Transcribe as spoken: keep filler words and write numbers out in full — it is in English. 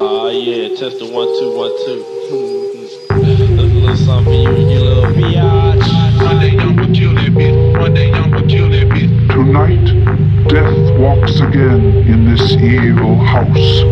Ah, uh, yeah, test the one, two, one, two. That's a little something for you, you little biatch. One day I'ma kill that bitch. One day I'ma kill that bitch. Tonight, death walks again in this evil house.